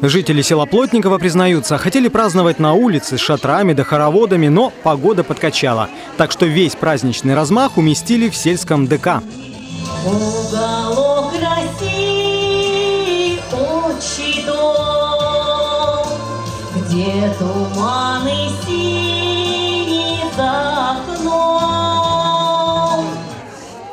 Жители села Плотниково признаются, хотели праздновать на улице с шатрами да хороводами, но погода подкачала. Так что весь праздничный размах уместили в сельском ДК. Уголок России, отчий дом, где туманы синие за окном.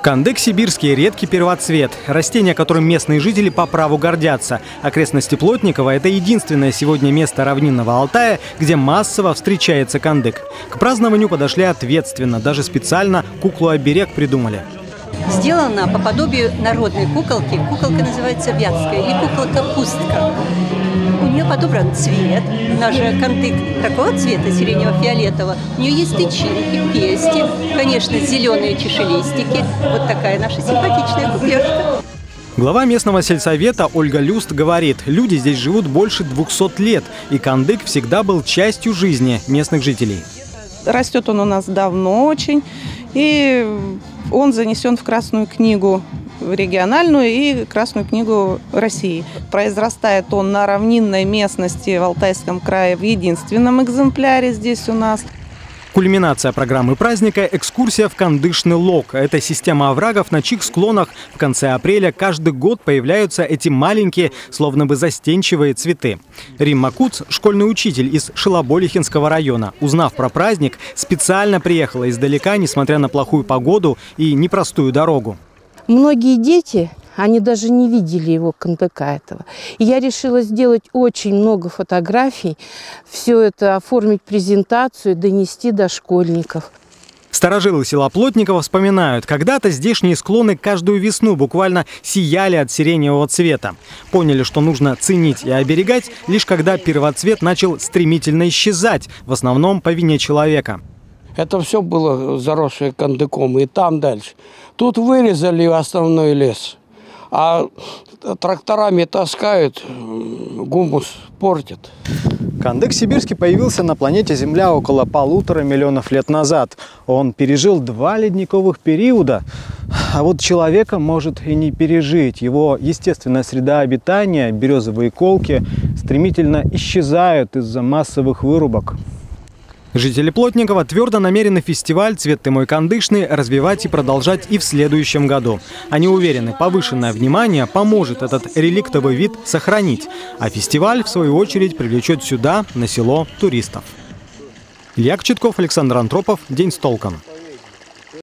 Кандык сибирский – редкий первоцвет. Растение, которым местные жители по праву гордятся. Окрестности Плотникова – это единственное сегодня место равнинного Алтая, где массово встречается кандык. К празднованию подошли ответственно. Даже специально куклу-оберег придумали. Сделана по подобию народной куколки. Куколка называется Вятская и куколка Пустка. У нее подобран цвет. У нас же кандык такого цвета, сиренево-фиолетового. У нее есть тычинки, пести, конечно, зеленые чешелистики. Вот такая наша симпатичная кукушка. Глава местного сельсовета Ольга Люст говорит, люди здесь живут больше 200 лет, и кандык всегда был частью жизни местных жителей. Растет он у нас давно очень, и он занесен в Красную книгу региональную и Красную книгу России. Произрастает он на равнинной местности в Алтайском крае в единственном экземпляре здесь у нас. Кульминация программы праздника – экскурсия в Кандышный лог. Это система оврагов, на чьих склонах в конце апреля каждый год появляются эти маленькие, словно бы застенчивые цветы. Рим Макуц, школьный учитель из Шилоболихинского района, узнав про праздник, специально приехала издалека, несмотря на плохую погоду и непростую дорогу. Многие дети, они даже не видели его кандыка этого. И я решила сделать очень много фотографий, все это оформить презентацию, донести до школьников. Старожилы села Плотникова вспоминают, когда-то здешние склоны каждую весну буквально сияли от сиреневого цвета. Поняли, что нужно ценить и оберегать, лишь когда первоцвет начал стремительно исчезать, в основном по вине человека. Это все было заросшее кандыком, и там дальше. Тут вырезали основной лес, а тракторами таскают, гумус портят. Кандык сибирский появился на планете Земля около 1,5 миллиона лет назад. Он пережил 2 ледниковых периода, а вот человека может и не пережить. Его естественная среда обитания, березовые колки, стремительно исчезают из-за массовых вырубок. Жители Плотникова твердо намерены фестиваль «Цвет ты мой кандышный» развивать и продолжать и в следующем году. Они уверены, повышенное внимание поможет этот реликтовый вид сохранить. А фестиваль, в свою очередь, привлечет сюда, на село, туристов. Илья Кочетков, Александр Антропов. День с толком.